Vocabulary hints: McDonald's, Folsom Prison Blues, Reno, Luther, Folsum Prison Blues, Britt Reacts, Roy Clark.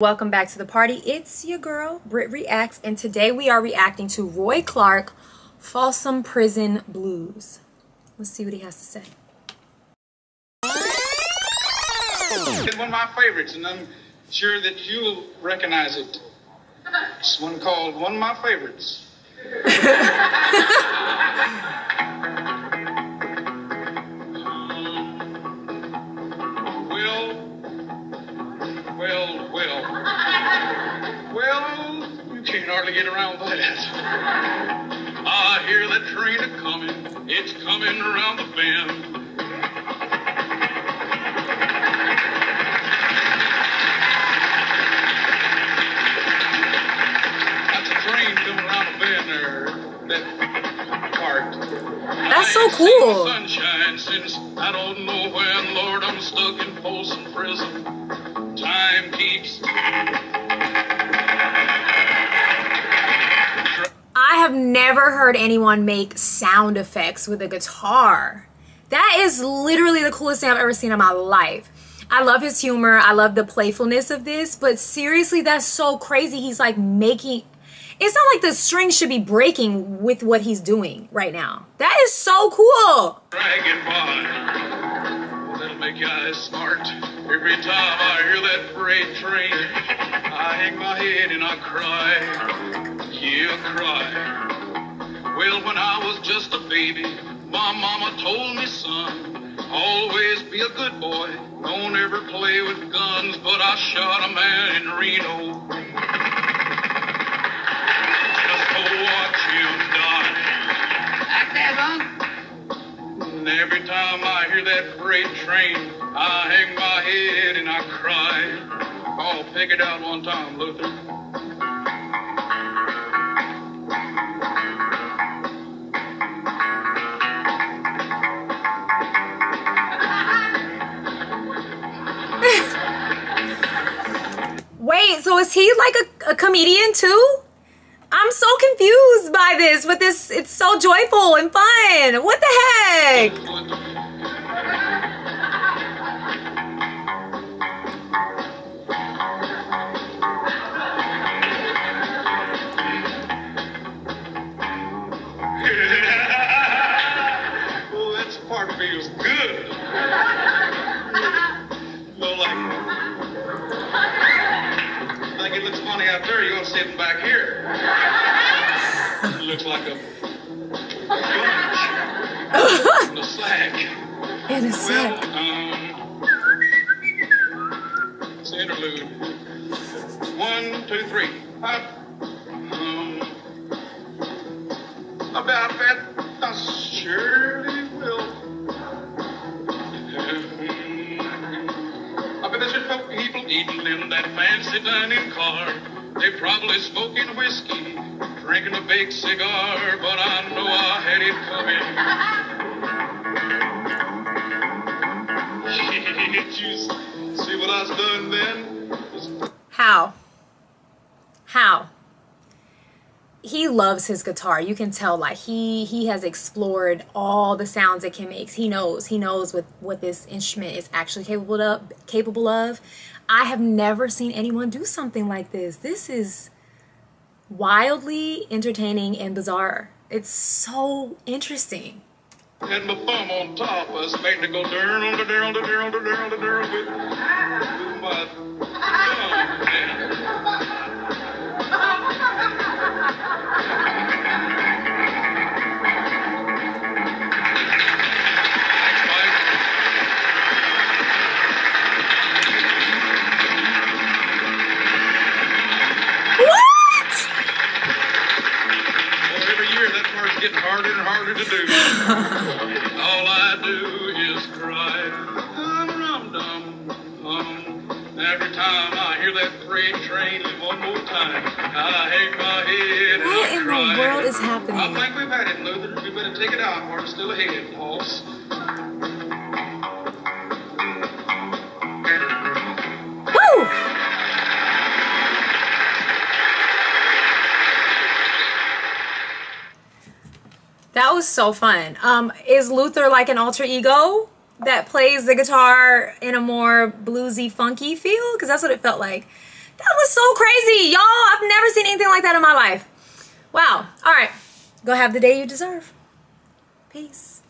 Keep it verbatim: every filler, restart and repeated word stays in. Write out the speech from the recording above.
Welcome back to the party. It's your girl, Britt Reacts, and today we are reacting to Roy Clark, Folsom Prison Blues. Let's see what he has to say. It's one of my favorites, and I'm sure that you'll recognize it. It's one called One of My Favorites. Well, well, well, you can't hardly get around that. I hear that train a-comin', it's comin' around the bend. That's a train comin' around the bend there, that part. That's so cool. Sunshine since I don't know when, Lord, I'm stuck in Folsom Prison. Time keeps. I have never heard anyone make sound effects with a guitar. That is literally the coolest thing I've ever seen in my life. I love his humor. I love the playfulness of this, but seriously, that's so crazy. He's like making, it's not like the strings should be breaking with what he's doing right now. That is so cool. Dragon Bond. That'll make your eyes smart. Every time I hear that freight train, I hang my head and I cry. Yeah, I cry. Well, when I was just a baby, my mama told me, son, always be a good boy. Don't ever play with guns, but I shot a man in Reno. Just to watch him die. Like that, son? And every time I hear that freight train, I hang my head and I cry. Oh, pick it out one time, Luther. Wait, so is he like a, a comedian too? I'm so confused by this, but this, it's so joyful and fun. What the heck? Oh, that part feels good. No, like, like it looks funny out there. You want to sit back here? Looks like a bunch in a sack. In a sack. Well, um, it's an interlude. One, two, three. Up. Um, about that, I surely will. I bet there's enough people eating in that fancy dining car. They probably smoking whiskey. Drinking a big cigar, but I know I had it coming. Did you see what I was done then? How? How? He loves his guitar. You can tell, like, he he has explored all the sounds it can make. He knows. He knows what, what this instrument is actually capable of, capable of. I have never seen anyone do something like this. This is wildly entertaining and bizarre. It's so interesting. Had my bum on top, I was waiting to go down on the down the down the down the down with my thumb. Harder and harder to do. All I do is cry. Dum dum dum um. Every time I hear that freight train one more time, I hang my head. What and in cry. The world is happening? I think we've had it, Luther. We better take it out. We're still ahead, boss. That was so fun. Um, is Luther like an alter ego that plays the guitar in a more bluesy, funky feel? Because that's what it felt like. That was so crazy, y'all. I've never seen anything like that in my life. Wow. All right. Go have the day you deserve. Peace.